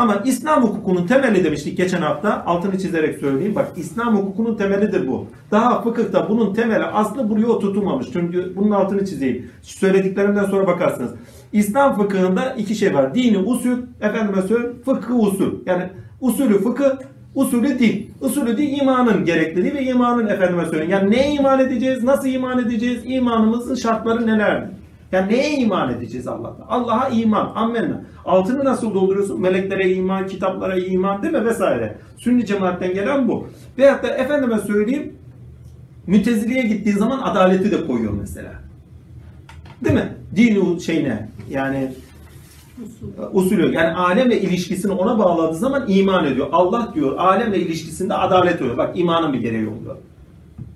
Ama İslam hukukunun temeli demiştik geçen hafta. Altını çizerek söyleyeyim. Bak, İslam hukukunun temelidir bu. Daha fıkıhta bunun temeli aslı buraya oturtulmamış. Çünkü bunun altını çizeyim. Söylediklerimden sonra bakarsınız. İslam fıkhında iki şey var. Dini usul, efendime söyleyeyim, fıkhı usul. Yani usulü fıkıh, usulü din. Usulü din imanın gerekliliği ve imanın, efendime söyleyeyim, yani neye iman edeceğiz, nasıl iman edeceğiz, imanımızın şartları nelerdir? Yani neye iman edeceğiz Allah'ta? Allah'a iman, ammenna. Altını nasıl dolduruyorsun? Meleklere iman, kitaplara iman, değil mi? Vesaire. Sünni cemaatten gelen bu. Veyahut da efendime söyleyeyim, müteziliğe gittiği zaman adaleti de koyuyor mesela. Değil mi? Dini şeyine, yani usulü, yani alemle ilişkisini ona bağladığı zaman iman ediyor. Allah diyor, alemle ilişkisinde adalet oluyor. Bak, imanın bir gereği oluyor.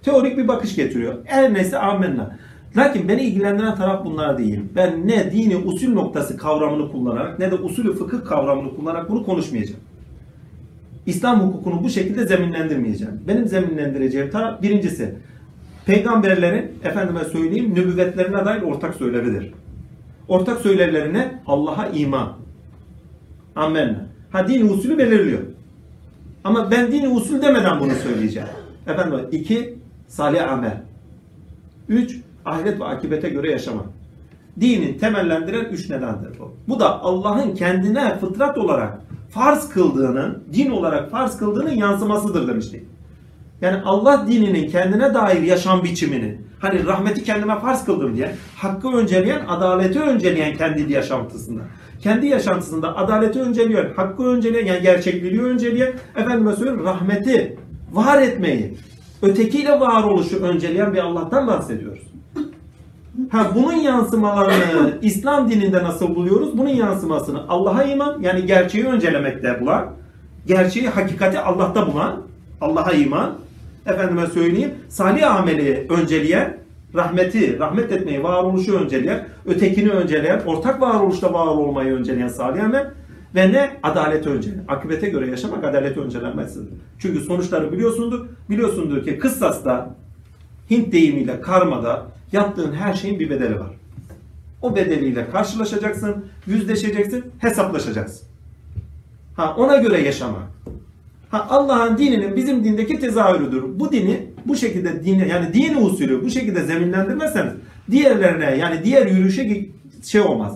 Teorik bir bakış getiriyor. Her neyse ammenna. Lakin beni ilgilendiren taraf bunlar değil. Ben ne dini usul noktası kavramını kullanarak ne de usulü fıkıh kavramını kullanarak bunu konuşmayacağım. İslam hukukunu bu şekilde zeminlendirmeyeceğim. Benim zeminlendireceğim taraf birincisi peygamberlerin, efendime söyleyeyim, nübüvvetlerine dair ortak söyleridir. Ortak söylerlerine Allah'a iman. Ammenna. Ha, dini usulü belirliyor. Ama ben dini usul demeden bunu söyleyeceğim. Efendim, 2. Salih amel. 3. Ahiret ve akibete göre yaşamak. Dinin temellendiren 3 nedendir bu. Bu da Allah'ın kendine fıtrat olarak farz kıldığının, din olarak farz kıldığının yansımasıdır demiştik. Yani Allah dininin kendine dair yaşam biçimini, hani rahmeti kendime farz kıldım diye, hakkı önceleyen, adaleti önceleyen kendi yaşantısında. Kendi yaşantısında adaleti önceleyen, hakkı önceleyen, yani gerçekliği önceleyen, efendime söyleyeyim, rahmeti, var etmeyi, ötekiyle varoluşu önceleyen bir Allah'tan bahsediyoruz. Ha, bunun yansımalarını İslam dininde nasıl buluyoruz? Bunun yansımasını Allah'a iman, yani gerçeği öncelemekte bulan, gerçeği, hakikati Allah'ta bulan, Allah'a iman, efendime söyleyeyim, salih ameli önceleyen, rahmeti, rahmet etmeyi, varoluşu önceleyen, ötekini önceleyen, ortak varoluşta var olmayı önceleyen salih amel ve ne? Adalet önceleyen. Akibete göre yaşamak adalet öncelenmesidir. Çünkü sonuçları biliyorsundur ki kıssasta, Hint deyimiyle karmada yaptığın her şeyin bir bedeli var. O bedeliyle karşılaşacaksın, yüzleşeceksin, hesaplaşacaksın. Ha, ona göre yaşama. Ha, Allah'ın dininin bizim dindeki tezahürüdür. Bu dini bu şekilde yani dini usulü bu şekilde zeminlendirmezseniz diğerlerine, yani diğer yürüyüşe şey olmaz.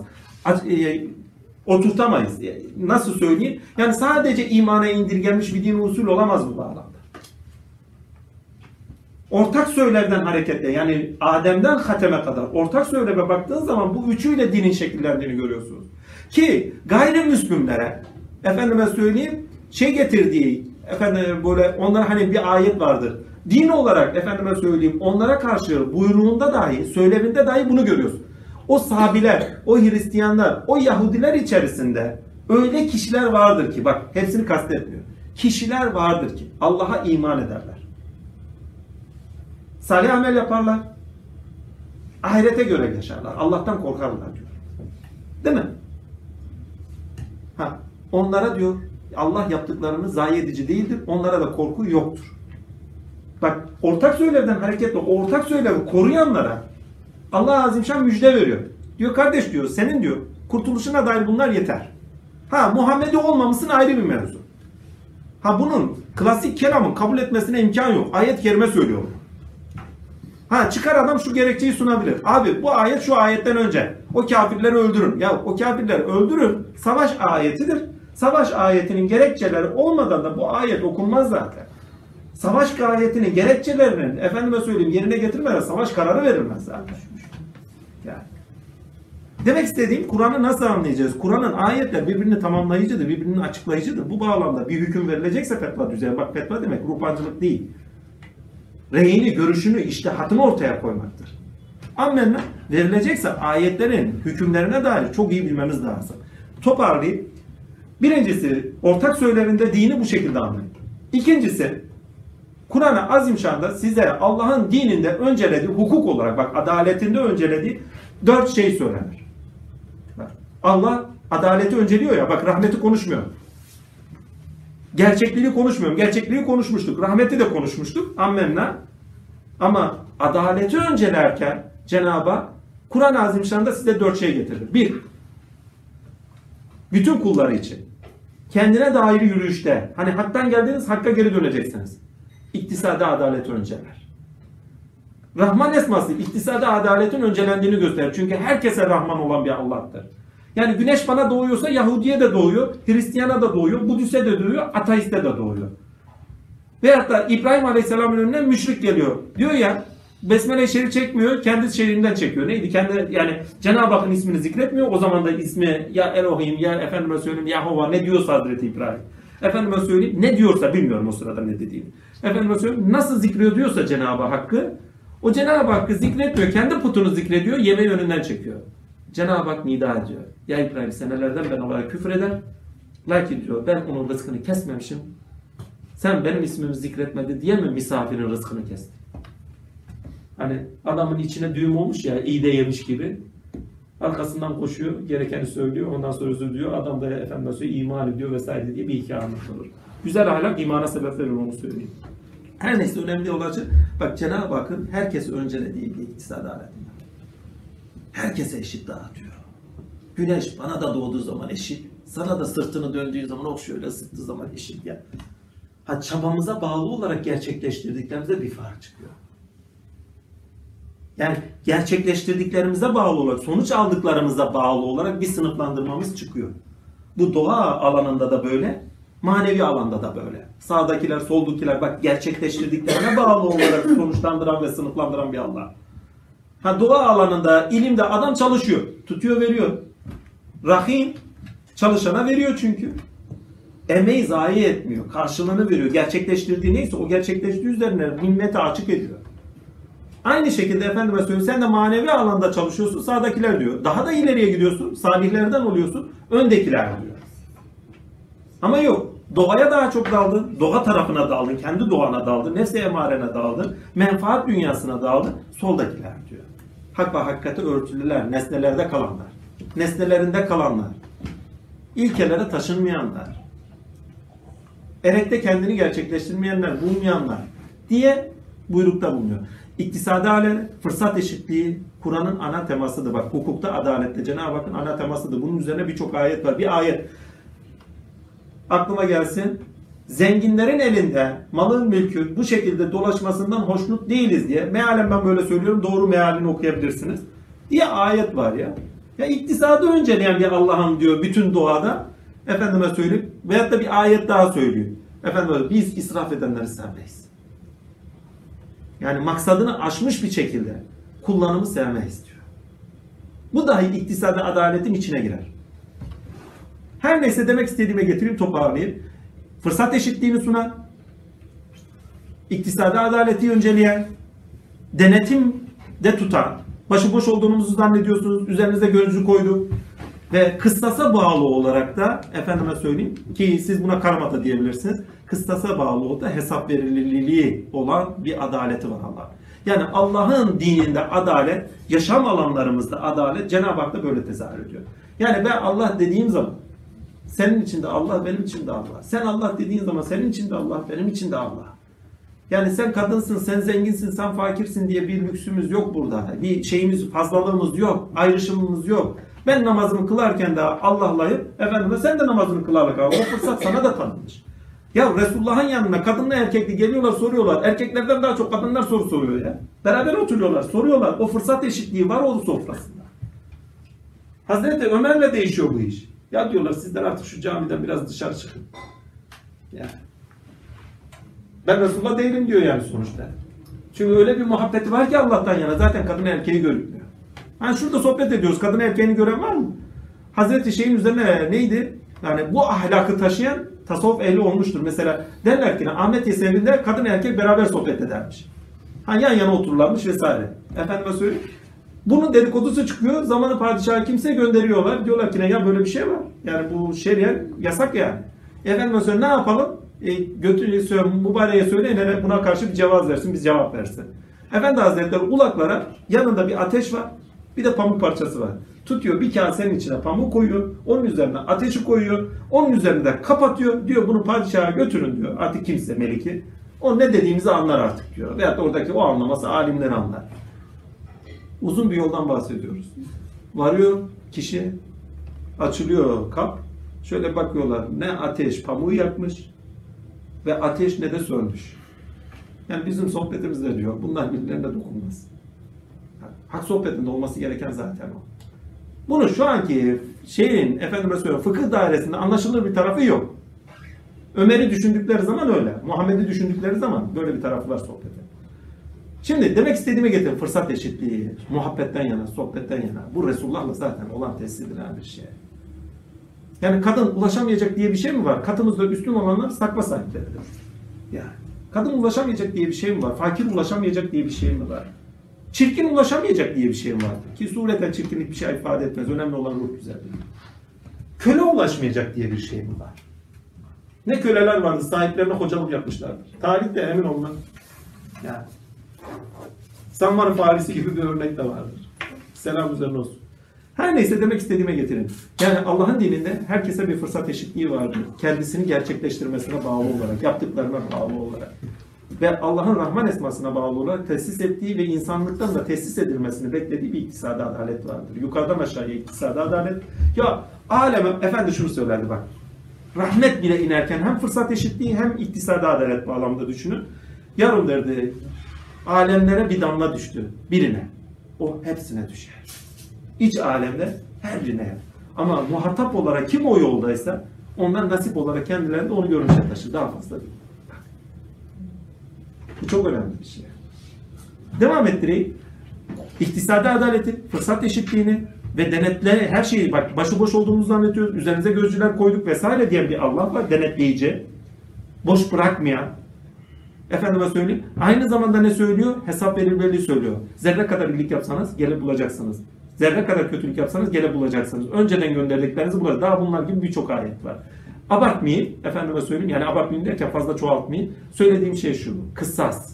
Oturtamayız. Nasıl söyleyeyim? Yani sadece imana indirgenmiş bir din usulü olamaz bu bağlamda. Ortak söylerden hareketle, yani Adem'den Hatem'e kadar ortak söyleme baktığın zaman bu üçüyle dinin şekillendiğini görüyorsunuz. Ki gayrimüslimlere, efendime söyleyeyim, şey getirdiği, efendim böyle onlara hani bir ayet vardır. Din olarak, efendime söyleyeyim, onlara karşı buyruğunda dahi, söyleminde dahi bunu görüyorsun. O sahabiler, o Hristiyanlar, o Yahudiler içerisinde öyle kişiler vardır ki, bak hepsini kastetmiyor. Kişiler vardır ki Allah'a iman ederler. Salih amel yaparlar. Ahirete göre yaşarlar. Allah'tan korkarlar diyor. Değil mi? Ha, onlara diyor Allah yaptıklarını zayi edici değildir. Onlara da korku yoktur. Bak, ortak söylevden hareketle ortak söylevi koruyanlara Allah Azimşan müjde veriyor. Diyor kardeş diyor, senin diyor kurtuluşuna dair bunlar yeter. Ha, Muhammed'i olmamışsın ayrı bir mevzu. Ha, bunun klasik kelamın kabul etmesine imkan yok. Ayet-i kerime söylüyor. Ha, çıkar adam şu gerekçeyi sunabilir. Abi bu ayet şu ayetten önce. O kafirleri öldürün. Ya o kafirleri öldürün savaş ayetidir. Savaş ayetinin gerekçeleri olmadan da bu ayet okunmaz zaten. Savaş ayetinin gerekçelerinin, efendime söyleyeyim, yerine getirmeden savaş kararı verilmez zaten. Yani. Demek istediğim, Kur'an'ı nasıl anlayacağız? Kur'an'ın ayetler birbirini tamamlayıcıdır, birbirini açıklayıcıdır. Bu bağlamda bir hüküm verilecekse fetva düzeyi. Bak, fetva demek ruhbancılık değil. Reyini, görüşünü, iştihatını ortaya koymaktır. Ammenna, verilecekse ayetlerin hükümlerine dair çok iyi bilmemiz lazım. Toparlayıp, birincisi ortak söylerinde dini bu şekilde anlayın. İkincisi, Kur'an-ı Azimşan'da size Allah'ın dininde öncelediği hukuk olarak, bak adaletinde öncelediği 4 şey söylenir. Bak, Allah adaleti önceliyor ya, bak rahmeti konuşmuyor. Gerçekliği konuşmuyorum. Gerçekliği konuşmuştuk. Rahmeti de konuşmuştuk. Ammenna. Ama adaleti öncelerken Cenab-ı Hak Kur'an-ı Azimşan'da size 4 şey getirir. 1. Bütün kulları için. kendine dair yürüyüşte, hani haktan geldiğiniz hakka geri döneceksiniz. İktisadi adalet önceler. Rahman esması iktisadi adaletin öncelendiğini gösterir. Çünkü herkese Rahman olan bir Allah'tır. Yani güneş bana doğuyorsa Yahudi'ye de doğuyor, Hristiyan'a da doğuyor, Budist'e de doğuyor, ateiste de doğuyor. Veyahut da İbrahim Aleyhisselam'ın önüne müşrik geliyor. Diyor ya, Besmele'yi şerif çekmiyor, kendi şerifinden çekiyor. Neydi? Kendi, yani Cenab-ı Hakk'ın ismini zikretmiyor. O zaman da ismi ya Elohim, ya efendime söyleyeyim, Yahova ne diyorsa Hazreti İbrahim. Efendime söyleyeyim ne diyorsa, bilmiyorum o sırada ne dediğini. Efendime söyleyeyim nasıl zikrediyor diyorsa Cenab-ı Hakk'ı, o Cenab-ı Hakk'ı zikretmiyor. Kendi putunu zikrediyor, yemeği önünden çekiyor. Cenab-ı Hak nida ediyor. Ya İbrahim senelerden ben olarak küfür eder. Lakin diyor ben onun rızkını kesmemişim. Sen benim ismimi zikretmedi diye mi misafirin rızkını kestin? Hani adamın içine düğüm olmuş ya, iyi de yemiş gibi. Arkasından koşuyor, gerekeni söylüyor, ondan sonra özür diyor. Adam da efendim söylüyor, iman ediyor vesaire diye bir hikaye anlatılır. Güzel ahlak imana sebep verir, onu söyleyeyim. Her neyse önemli olacak. Bak Cenab-ı Hakk'ın herkesi öncelediği bir iktisadi adalet. Herkese eşit dağıtıyor. Güneş bana da doğduğu zaman eşit, sana da sırtını döndüğü zaman şöyle sıktığı zaman eşit ya. Ha, çabamıza bağlı olarak gerçekleştirdiklerimizde bir fark çıkıyor. Yani gerçekleştirdiklerimize bağlı olarak, sonuç aldıklarımıza bağlı olarak bir sınıflandırmamız çıkıyor. Bu doğa alanında da böyle, manevi alanda da böyle. Sağdakiler, soldakiler, bak gerçekleştirdiklerine bağlı olarak sonuçlandıran ve sınıflandıran bir Allah. Ha, doğa alanında, ilimde adam çalışıyor, tutuyor veriyor. Rahim, çalışana veriyor çünkü. Emeği zayi etmiyor, karşılığını veriyor. Gerçekleştirdiği neyse o gerçekleştiği üzerine minneti açık ediyor. Aynı şekilde efendime söyleyeyim sen de manevi alanda çalışıyorsun, sağdakiler diyor. Daha da ileriye gidiyorsun, salihlerden oluyorsun, öndekiler diyor. Ama yok, doğaya daha çok daldın, doğa tarafına daldın, kendi doğana daldın, nefse emarene daldın, menfaat dünyasına daldın, soldakiler diyor. Hak ve hakikati örtülüler, nesnelerde kalanlar, nesnelerinde kalanlar, ilkelere taşınmayanlar, erekte kendini gerçekleştirmeyenler, bulmayanlar diye buyrukta bulunuyor. İktisadi adalet, fırsat eşitliği Kur'an'ın ana temasıdır. Bak hukukta adalette Cenab-ı Hakk'ın ana temasıdır. Bunun üzerine birçok ayet var. Bir ayet aklıma gelsin. Zenginlerin elinde malın mülkün bu şekilde dolaşmasından hoşnut değiliz diye. Mealen ben böyle söylüyorum. Doğru mealini okuyabilirsiniz. Diye ayet var ya. Ya iktisadı önceleyen bir Allah'ım diyor bütün doğada. Efendime söyleyip veyahut da bir ayet daha söylüyor. Efendim biz israf edenleri sevmeyiz. Yani maksadını aşmış bir şekilde kullanımı sevmeyiz diyor. Bu dahi iktisadi adaletin içine girer. Her neyse demek istediğime getireyim, toparlayayım. Fırsat eşitliğini sunan, iktisadi adaleti önceleyen, denetimde tutan, başıboş olduğunuzu zannediyorsunuz, üzerinize gözcü koydu ve kıstasa bağlı olarak da efendime söyleyeyim ki siz buna karmata diyebilirsiniz. Kıstasa bağlı olarak da hesap verilirliği olan bir adaleti var Allah. Yani Allah'ın dininde adalet, yaşam alanlarımızda adalet Cenab-ı Hak da böyle tezahür ediyor. Yani ben Allah dediğim zaman senin için de Allah, benim için de Allah. Sen Allah dediğin zaman senin için de Allah, benim için de Allah. Yani sen kadınsın, sen zenginsin, sen fakirsin diye bir lüksümüz yok burada. Bir şeyimiz, fazlalığımız yok, ayrışımımız yok. Ben namazımı kılarken de Allah'layıp efendime sen de namazını kılarlık abi. O fırsat sana da tanınmış. Ya Resulullah'ın yanına kadınla erkekli geliyorlar soruyorlar. Erkeklerden daha çok kadınlar soru soruyor ya. Beraber oturuyorlar soruyorlar. O fırsat eşitliği var o sofrasında. Hazreti Ömer'le değişiyor bu iş. Ya diyorlar sizden artık şu camiden biraz dışarı çıkın. Ya. Ben Resulullah değilim diyor yani sonuçta. Çünkü öyle bir muhabbeti var ki Allah'tan yana zaten kadın erkeği görünmüyor. Yani şurada sohbet ediyoruz. Kadın erkeğini gören var mı? Hazreti şeyin üzerine neydi? Yani bu ahlakı taşıyan tasavvuf ehli olmuştur. Mesela derler ki Ahmet Yesevi'nde kadın erkek beraber sohbet edermiş. Hani yan yana otururlarmış vesaire. Efendime söyleyeyim. Bunun dedikodusu çıkıyor. Zamanı padişahı kimseye gönderiyorlar. Diyorlar ki ya böyle bir şey var. Yani bu şeriat yasak yani. Efendime söyleyeyim ne yapalım? Mübareğe söyleyin buna karşı bir cevaz versin. Biz cevap versin. Efendi Hazretleri ulaklara yanında bir ateş var. Bir de pamuk parçası var. Tutuyor bir kasenin içine pamuk koyuyor. Onun üzerine ateşi koyuyor. Onun üzerine de kapatıyor. Diyor bunu padişaha götürün diyor. Artık kimse meliki. O ne dediğimizi anlar artık diyor. Veyahut da oradaki o anlaması alimler anlar. Uzun bir yoldan bahsediyoruz. Varıyor kişi. Açılıyor kap. Şöyle bakıyorlar, ne ateş pamuğu yakmış ve ateş ne de sönmüş. Yani bizim sohbetimizde diyor, bunlar birbirlerine dokunmaz. Yani hak sohbetinde olması gereken zaten o. Bunu şu anki şeyin, efendime söylüyorum, fıkıh dairesinde anlaşılır bir tarafı yok. Ömer'i düşündükleri zaman öyle, Muhammed'i düşündükleri zaman böyle bir tarafı var sohbete. Şimdi demek istediğime getir, fırsat eşitliği, muhabbetten yana, sohbetten yana. Bu Resulullah'la zaten olan tesirlenen bir şey. Yani kadın ulaşamayacak diye bir şey mi var? Katımızda üstün olanlar sakla sahipleridir. Yani kadın ulaşamayacak diye bir şey mi var? Fakir ulaşamayacak diye bir şey mi var? Çirkin ulaşamayacak diye bir şey mi var? Ki sureten çirkinlik bir şey ifade etmez. Önemli olan ruh güzelliği. Köle ulaşmayacak diye bir şey mi var? Ne köleler vardı, sahiplerine hocalık yapmışlardır. Tarihte emin olmak. Yani Samvar'ın Farisi gibi bir örnek de vardır. Selam üzerine olsun. Her neyse demek istediğime getirin. Yani Allah'ın dininde herkese bir fırsat eşitliği vardır. Kendisini gerçekleştirmesine bağlı olarak, yaptıklarına bağlı olarak ve Allah'ın Rahman esmasına bağlı olarak tesis ettiği ve insanlıktan da tesis edilmesini beklediği bir iktisadi adalet vardır. Yukarıdan aşağıya iktisadi adalet. Ya aleme efendi şunu söylerdi bak. Rahmet bile inerken hem fırsat eşitliği hem iktisadi adalet bağlamında düşünün. Yarın derdi alemlere bir damla düştü. Birine. O hepsine düşer. İç alemde her birine. Ama muhatap olarak kim o yoldaysa ondan nasip olarak kendilerinde onu görmüşe taşır. Daha fazla değil. Bu çok önemli bir şey. Devam ettireyim. İktisadi adaleti, fırsat eşitliğini ve denetle her şeyi bak başıboş olduğumuzu zannetiyoruz. Üzerimize gözcüler koyduk vesaire diyen bir Allah var. Denetleyici. Boş bırakmayan. Efendime söyleyeyim. Aynı zamanda ne söylüyor? Hesap verilirliği söylüyor. Zerre kadar iyilik yapsanız gele bulacaksınız. Zerre kadar kötülük yapsanız gele bulacaksınız. Önceden gönderdiklerinizi bulacak. Daha bunlar gibi birçok ayet var. Abartmayayım. Efendime söyleyeyim. Yani abartmayayım derken fazla çoğaltmayayım. Söylediğim şey şu. Kıssas.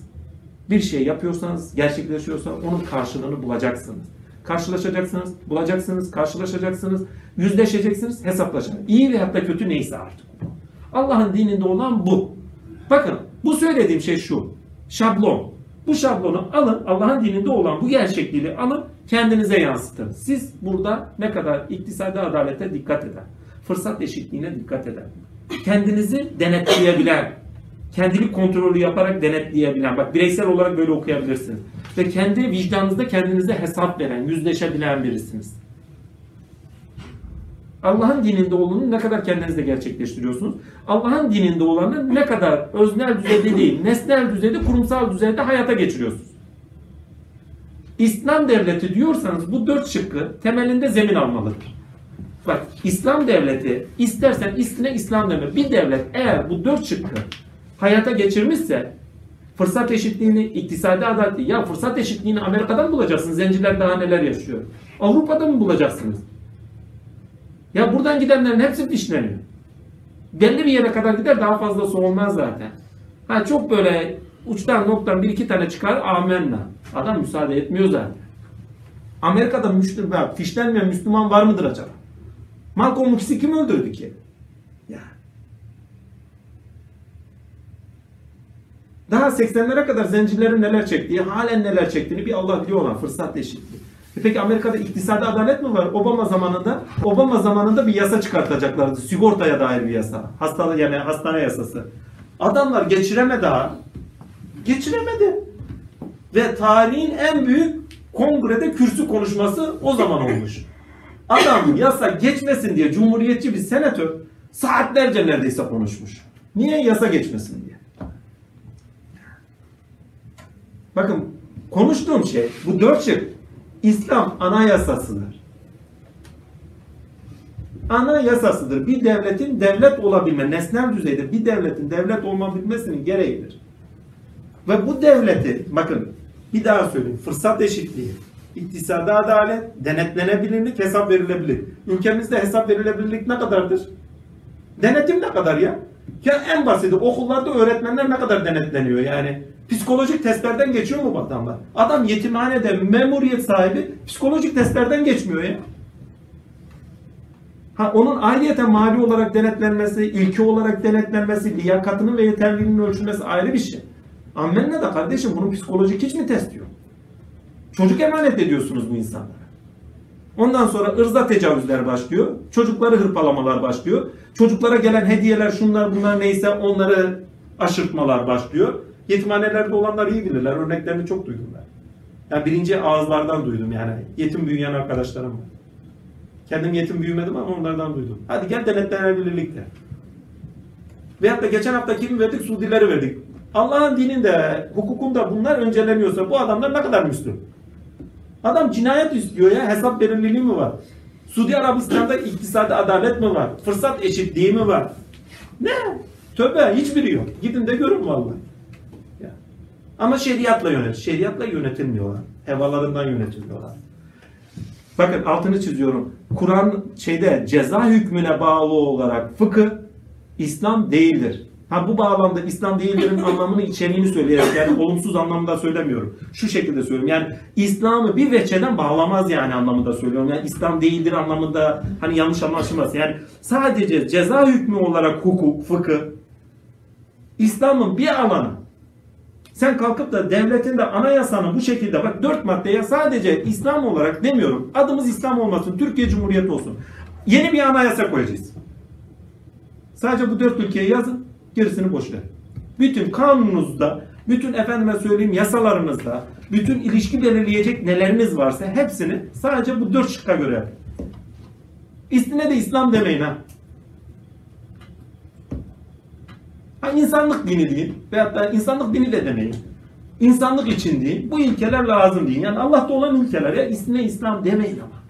Bir şey yapıyorsanız, gerçekleşiyorsa onun karşılığını bulacaksınız. Karşılaşacaksınız, bulacaksınız, karşılaşacaksınız, yüzleşeceksiniz, hesaplaşacaksınız. İyi ve hatta kötü neyse artık. Allah'ın dininde olan bu. Bakın bu söylediğim şey şu. Şablon. Bu şablonu alın, Allah'ın dininde olan bu gerçekliği alın, kendinize yansıtın. Siz burada ne kadar iktisadi adalete dikkat eden, fırsat eşitliğine dikkat eden, kendinizi denetleyebilen, kendini kontrolü yaparak denetleyebilen, bak bireysel olarak böyle okuyabilirsiniz. Ve kendi vicdanınızda kendinize hesap veren, yüzleşebilen birisiniz. Allah'ın dininde olanı ne kadar kendinizde gerçekleştiriyorsunuz? Allah'ın dininde olanı ne kadar öznel düzeyde değil, nesnel düzeyde, kurumsal düzeyde hayata geçiriyorsunuz? İslam devleti diyorsanız bu dört şıkkı temelinde zemin almalıdır. Bak İslam devleti istersen ismine İslam deme. Bir devlet eğer bu dört şıkkı hayata geçirmişse fırsat eşitliğini, iktisadi adaleti, ya fırsat eşitliğini Amerika'dan bulacaksınız. Zenciler daha neler yaşıyor. Avrupa'da mı bulacaksınız? Ya buradan gidenlerin hepsi fişleniyor. Belli bir yere kadar gider, daha fazlası olmaz zaten. Ha çok böyle uçtan noktan bir iki tane çıkar, amenna. Adam müsaade etmiyor zaten. Amerika'da Müslüman, fişlenmeyen Müslüman var mıdır acaba? Malcolm X'i kim öldürdü ki? Yani. Daha 80'lere kadar zencilerin neler çektiği, halen neler çektiğini bir Allah biliyor olan fırsat eşitliği. Peki Amerika'da iktisadi adalet mi var? Obama zamanında bir yasa çıkartacaklardı. Sigortaya dair bir yasa. Hastalığı yani hastane yasası. Adamlar geçiremedi ha. Geçiremedi. Ve tarihin en büyük kongrede kürsü konuşması o zaman olmuş. Adam yasa geçmesin diye cumhuriyetçi bir senatör saatlerce neredeyse konuşmuş. Niye? Yasa geçmesin diye. Bakın konuştuğum şey bu dört şey. İslam anayasasıdır. Anayasasıdır. Bir devletin devlet olabilme, nesnel düzeyde bir devletin devlet olabilmesinin gereğidir. Ve bu devleti, bakın bir daha söyleyeyim, fırsat eşitliği, iktisadi adalet, denetlenebilirlik, hesap verilebilirlik. Ülkemizde hesap verilebilirlik ne kadardır? Denetim ne kadar ya? Ya en basiti okullarda öğretmenler ne kadar denetleniyor yani? Psikolojik testlerden geçiyor mu vatandaş? Adam yetimhanede memuriyet sahibi psikolojik testlerden geçmiyor ya. Ha, onun ayrıyeten mali olarak denetlenmesi, ilki olarak denetlenmesi, liyakatının ve yeterliliğinin ölçülmesi ayrı bir şey. Ammenna da kardeşim bunun psikolojik hiç mi test yok? Çocuk emanet ediyorsunuz bu insanlara. Ondan sonra ırza tecavüzler başlıyor. Çocukları hırpalamalar başlıyor. Çocuklara gelen hediyeler, şunlar bunlar neyse onları aşırtmalar başlıyor. Yetimhanelerde olanlar iyi bilirler. Örneklerini çok duydum ben. Yani birinci ağızlardan duydum yani. Yetim büyüyen arkadaşlarım var. Kendim yetim büyümedim ama onlardan duydum. Hadi gel denetlenebilirlikte. Veyahut da geçen hafta kimi verdik? Suudileri verdik. Allah'ın dininde, hukukunda bunlar önceleniyorsa bu adamlar ne kadar Müslüm? Adam cinayet istiyor ya. Hesap belirliliği mi var? Suudi Arabistan'da iktisadi adalet mi var? Fırsat eşitliği mi var? Ne? Tövbe, hiçbiri yok. Gidin de görün vallahi. Ya. Ama şeriatla yönet. Şeriatla yönetilmiyorlar. Hevalarından yönetilmiyorlar. Bakın altını çiziyorum. Kur'an ceza hükmüne bağlı olarak fıkıh İslam değildir. Ha, bu bağlamda İslam değildir'in anlamını, içeriğini söyleyerek, yani olumsuz anlamda söylemiyorum. Şu şekilde söylüyorum. Yani İslam'ı bir veçeden bağlamaz yani anlamında söylüyorum. Yani İslam değildir anlamında hani yanlış anlaşılmasın. Yani sadece ceza hükmü olarak hukuk, fıkıh İslam'ın bir alanı. Sen kalkıp da devletin de anayasanın bu şekilde, bak 4 maddeye sadece İslam olarak demiyorum. Adımız İslam olmasın, Türkiye Cumhuriyeti olsun. Yeni bir anayasa koyacağız. Sadece bu 4 ülkeye yazın. Gerisini boş ver. Bütün kanununuzda, bütün efendime söyleyeyim yasalarınızda, bütün ilişki belirleyecek neleriniz varsa hepsini sadece bu 4 şıkka göre yapın. İsmine de İslam demeyin ha. Ha, insanlık dini deyin veyahut da insanlık dini de demeyin. İnsanlık için deyin. Bu ilkeler lazım deyin. Yani Allah'ta olan ilkeler ya, ismine İslam demeyin ama.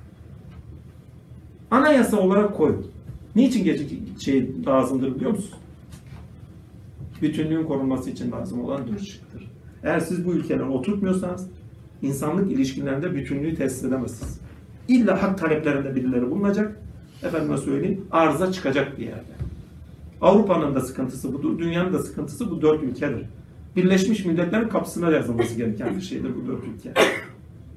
Anayasa olarak koyun. Niçin lazımdır biliyor musunuz? Bütünlüğün korunması için lazım olan 4 şıktır. Eğer siz bu ülkeleri oturtmuyorsanız insanlık ilişkilerinde bütünlüğü tesis edemezsiniz. İlla hak taleplerinde birileri bulunacak. Efendime söyleyeyim, arıza çıkacak bir yerde. Avrupa'nın da sıkıntısı budur. Dünyanın da sıkıntısı bu 4 ülkedir. Birleşmiş Milletler'in kapısına yazılması gereken bir şeydir bu 4 ülke.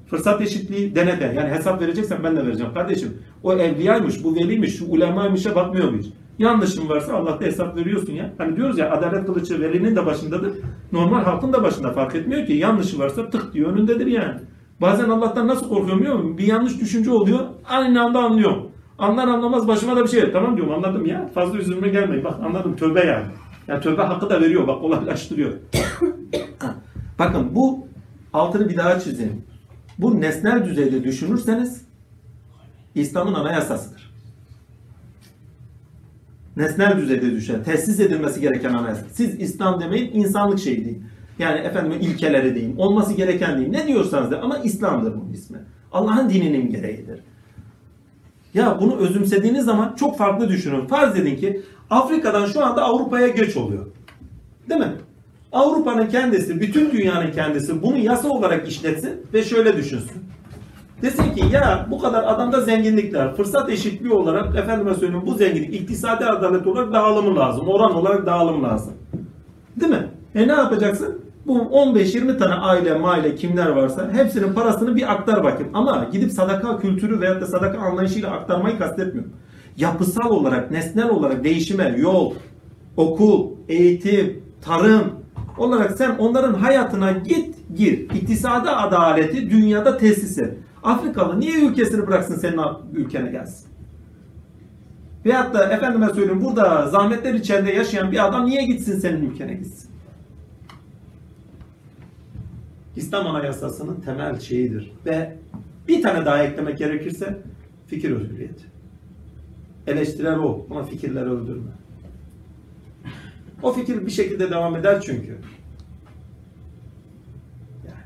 Fırsat eşitliği denede. Yani hesap vereceksen ben de vereceğim kardeşim. O evliyaymış, bu veliymiş, şu ulemaymışa bakmıyor muyuz? Yanlışın varsa Allah'ta hesap veriyorsun ya. Hani diyoruz ya, adalet kılıcı velinin de başındadır. Normal halkın da başında, fark etmiyor ki. Yanlışı varsa tık diyor, önündedir yani. Bazen Allah'tan nasıl korkuyorum biliyor musun? Bir yanlış düşünce oluyor. Aynı anda anlıyorum. Anlar anlamaz başıma da bir şey. Tamam diyorum, anladım ya. Fazla üzülme gelmeyin. Bak anladım, tövbe yani. Yani tövbe hakkı da veriyor. Bak kolaylaştırıyor. Bakın bu, altını bir daha çizeyim. Bu nesnel düzeyde düşünürseniz İslam'ın anayasasıdır. Nesnel düzeyde düşen, tesis edilmesi gereken anayasa. Siz İslam demeyin, insanlık şeyi deyin. Yani efendime ilkeleri deyin, olması gereken deyin. Ne diyorsanız da ama İslam'dır bunun ismi. Allah'ın dininin gereğidir. Ya bunu özümsediğiniz zaman çok farklı düşünün. Farz edin ki Afrika'dan şu anda Avrupa'ya göç oluyor. Değil mi? Avrupa'nın kendisi, bütün dünyanın kendisi bunu yasa olarak işletsin ve şöyle düşünsün. Desin ki ya bu kadar adamda zenginlikler, fırsat eşitliği olarak efendime söyleyeyim bu zenginlik iktisadi adalet olarak dağılımı lazım. Oran olarak dağılım lazım. Değil mi? E ne yapacaksın? Bu 15-20 tane aile kimler varsa hepsinin parasını bir aktar bakayım. Ama gidip sadaka kültürü veyahut da sadaka anlayışıyla aktarmayı kastetmiyorum. Yapısal olarak, nesnel olarak değişime yol, okul, eğitim, tarım olarak sen onların hayatına git gir. İktisadi adaleti dünyada tesis et. Afrikalı niye ülkesini bıraksın, senin ülkene gelsin? Veyahut da efendime söyleyeyim burada zahmetler içinde yaşayan bir adam niye gitsin, senin ülkene gitsin? İslam Anayasası'nın temel şeyidir. Ve bir tane daha eklemek gerekirse fikir özgürlüğü. Eleştiren o ama fikirleri öldürme. O fikir bir şekilde devam eder çünkü. Yani.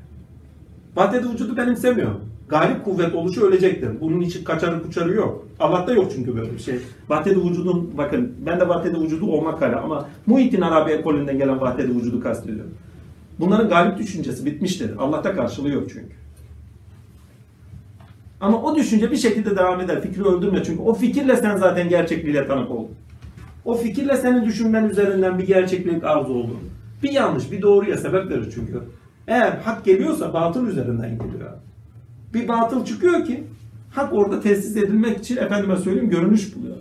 Vahdeti vücudu benimsemiyor. Galip kuvvet oluşu ölecektir. Bunun için kaçarı kuçarı yok. Allah'ta yok çünkü böyle bir şey. Vahdeti vücudun, bakın ben de vahdeti vücudu olmak hala ama Muhittin Arabi ekolünden gelen vahdeti vücudu kastediyorum. Bunların galip düşüncesi bitmiştir. Allah'ta karşılığı yok çünkü. Ama o düşünce bir şekilde devam eder. Fikri öldürme çünkü o fikirle sen zaten gerçekliğe tanık oldun. O fikirle senin düşünmen üzerinden bir gerçeklik arzu oldu. Bir yanlış, bir doğruya sebep verir çünkü. Eğer hak geliyorsa batıl üzerinden geliyor. Bir batıl çıkıyor ki hak orada tesis edilmek için efendime söyleyeyim görünüş buluyor.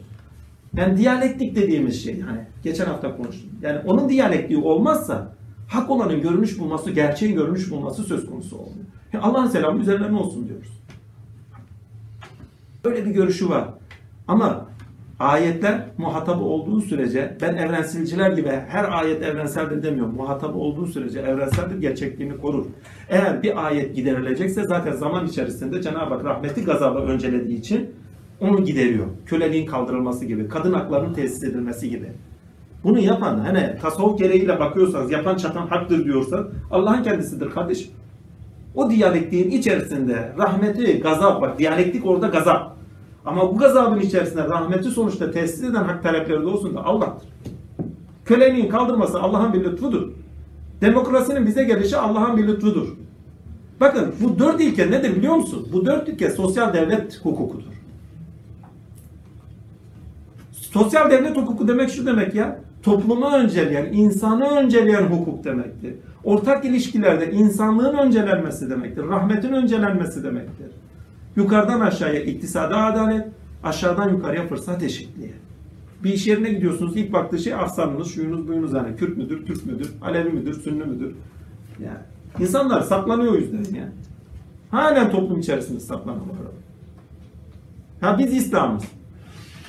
Yani diyalektik dediğimiz şey, hani geçen hafta konuştum. Yani onun diyalektiği olmazsa hak olanın görünüş bulması, gerçeğin görünüş bulması söz konusu olmuyor. Yani Allah'ın selamı üzerine ne olsun diyoruz. Böyle bir görüşü var. Ama ayetler muhatap olduğu sürece, ben evrenselciler gibi her ayet evrenseldir demiyorum. Muhatap olduğu sürece evrenseldir, gerçekliğini korur. Eğer bir ayet giderilecekse zaten zaman içerisinde Cenab-ı Hak rahmeti gazabı öncelediği için onu gideriyor. Köleliğin kaldırılması gibi, kadın haklarının tesis edilmesi gibi. Bunu yapan, hani tasavvuf gereğiyle bakıyorsanız, yapan çatan haktır diyorsan, Allah'ın kendisidir kardeşim. O diyalektiğin içerisinde rahmeti, gazap, bak diyalektik orada gazap. Ama bu gazabın içerisinde rahmeti sonuçta tesis eden hak talepleri de olsun da Allah'tır. Köleliğin kaldırması Allah'ın bir lütfudur. Demokrasinin bize gelişi Allah'ın bir lütfudur. Bakın bu dört ilke nedir biliyor musun? Bu dört ilke sosyal devlet hukukudur. Sosyal devlet hukuku demek şu demek ya, toplumu önceleyen, insanı önceleyen hukuk demektir. Ortak ilişkilerde insanlığın öncelenmesi demektir. Rahmetin öncelenmesi demektir. Yukarıdan aşağıya iktisada adalet, aşağıdan yukarıya fırsat eşitliği. Bir iş yerine gidiyorsunuz, ilk baktığı şey ahsanınız, şuyunuz, buyunuz. Yani Kürt müdür, Türk müdür, Alevi müdür, Sünni müdür? Yani insanlar saplanıyor o yüzden ya. Halen toplum içerisinde saplanmalar. Ha biz İslam'ız.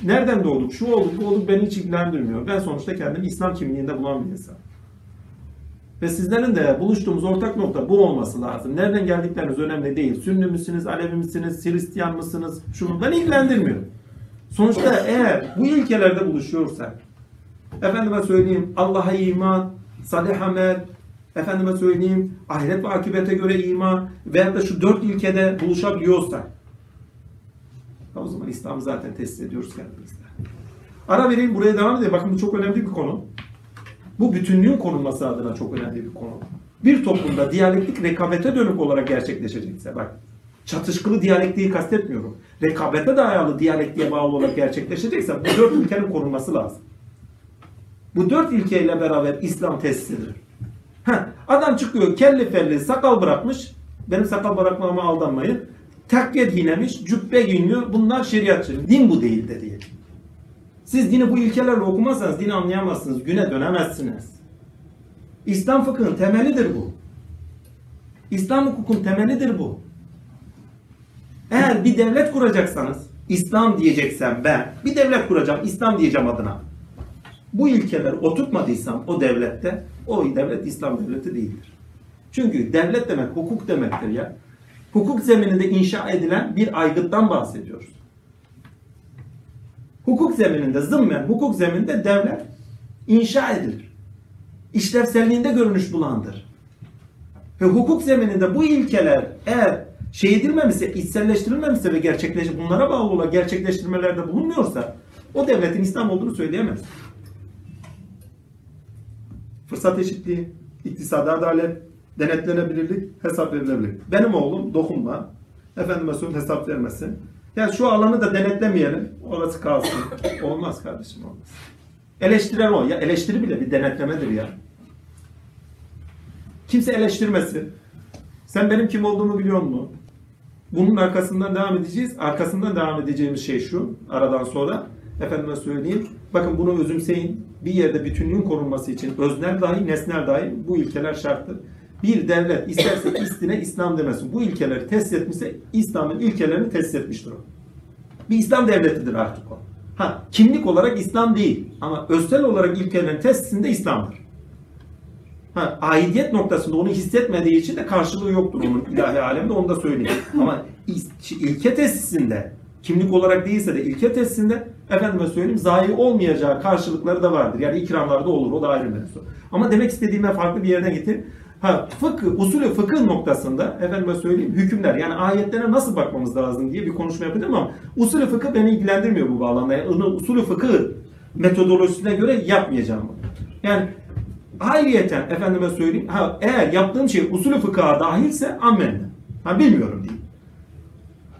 Nereden doğduk, şu olduk, bu olduk beni hiç ilgilendirmiyor. Ben sonuçta kendimi İslam kimliğinde bulan bir insan. Ve sizlerin de buluştuğumuz ortak nokta bu olması lazım. Nereden geldikleriniz önemli değil. Sünni misiniz, Alevi misiniz, Hristiyan mısınız? Şunu beni ilgilendirmiyor. Sonuçta eğer bu ilkelerde buluşuyorsak, efendime söyleyeyim Allah'a iman, salih amel, efendime söyleyeyim ahiret ve akibete göre iman veyahut da şu dört ilkede buluşabiliyorsak, o zaman İslam'ı zaten tesis ediyoruz kendimizde. Ara vereyim, buraya devam edeyim. Bakın bu çok önemli bir konu. Bu bütünlüğün korunması adına çok önemli bir konu. Bir toplumda diyalektik rekabete dönük olarak gerçekleşecekse, bak çatışkılı diyalektiği kastetmiyorum. Rekabete dayalı diyalektiğe bağlı olarak gerçekleşecekse bu dört ilkenin korunması lazım. Bu dört ilkeyle beraber İslam tesis edilir. Adam çıkıyor kelli felli sakal bırakmış. Benim sakal bırakmama aldanmayın. Takviye giyinemiş, cübbe giyiniyor. Bunlar şeriatçı. Din bu değil dedi. Siz dini bu ilkelerle okumazsanız dini anlayamazsınız. Güne dönemezsiniz. İslam fıkhının temelidir bu. İslam hukukun temelidir bu. Eğer bir devlet kuracaksanız, İslam diyeceksem ben, bir devlet kuracağım, İslam diyeceğim adına. Bu ilkeleri oturtmadıysam o devlette, o devlet İslam devleti değildir. Çünkü devlet demek hukuk demektir ya. Hukuk zemininde inşa edilen bir aygıttan bahsediyoruz. Hukuk zemininde, zımmen hukuk zemininde devlet inşa edilir. İşlevselliğinde görünüş bulandır. Ve hukuk zemininde bu ilkeler eğer şey edilmemişse, içselleştirilmemişse ve bunlara bağlı olan gerçekleştirmelerde bulunmuyorsa o devletin İslam olduğunu söyleyemez. Fırsat eşitliği, iktisadi adalet, denetlenebilirlik, hesap verilebilirlik. Benim oğlum dokunma, efendime söyleyeyim hesap vermesin. Yani şu alanı da denetlemeyelim, orası kalsın. Olmaz kardeşim, olmaz. Eleştiren o. Ya eleştiri bile bir denetlemedir ya. Kimse eleştirmesin. Sen benim kim olduğumu biliyor musun? Bunun arkasından devam edeceğiz. Arkasından devam edeceğimiz şey şu, aradan sonra. Efendime söyleyeyim, bakın bunu özümseyin. Bir yerde bütünlüğün korunması için öznel dahi, nesnel dahi bu ilkeler şarttır. Bir devlet isterse istine İslam demesin. Bu ilkeleri tesis etmişse İslam'ın ilkelerini tesis etmiştir o. Bir İslam devletidir artık o. Ha, kimlik olarak İslam değil ama özsel olarak ilkelerin tesisinde İslam'dır. Ha, aidiyet noktasında onu hissetmediği için de karşılığı yoktur onun ilahi alemde, onu da söyleyeyim. Ama ilke tesisinde, kimlik olarak değilse de ilke tesisinde efendime söyleyeyim zayi olmayacağı karşılıkları da vardır. Yani ikramlarda olur, o da ayrı mevzu. Ama demek istediğime farklı bir yerden getir. Ha, usulü fıkıh noktasında efendime söyleyeyim hükümler, yani ayetlere nasıl bakmamız lazım diye bir konuşma yapacağım ama usulü fıkıh beni ilgilendirmiyor bu bağlamda. Yani usulü fıkıh metodolojisine göre yapmayacağım. Yani ayrıyeten efendime söyleyeyim eğer yaptığım şey usulü fıkıha dahilse ammenle. Ha, bilmiyorum diyeyim.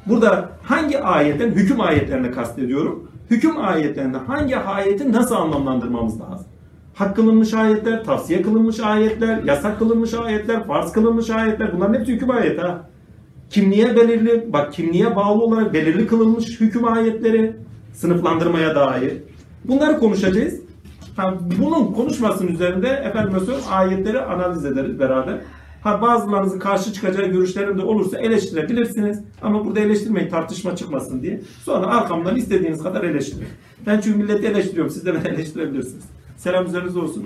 Burada hangi ayetten, hüküm ayetlerini kastediyorum. Hüküm ayetlerinde hangi ayeti nasıl anlamlandırmamız lazım? Hak kılınmış ayetler, tavsiye kılınmış ayetler, yasak kılınmış ayetler, farz kılınmış ayetler. Bunların hepsi hüküm ayeti ha. Kimliğe belirli, bak kimliğe bağlı olarak belirli kılınmış hüküm ayetleri, sınıflandırmaya dair. Bunları konuşacağız. Bunun konuşmasının üzerinde efendime söyleyeyim ayetleri analiz ederiz beraber. Ha, bazılarınızın karşı çıkacağı görüşlerim de olursa eleştirebilirsiniz. Ama burada eleştirmeyin, tartışma çıkmasın diye. Sonra arkamdan istediğiniz kadar eleştirin. Ben çünkü milleti eleştiriyorum. Siz de beni eleştirebilirsiniz. Selam üzerinize olsun.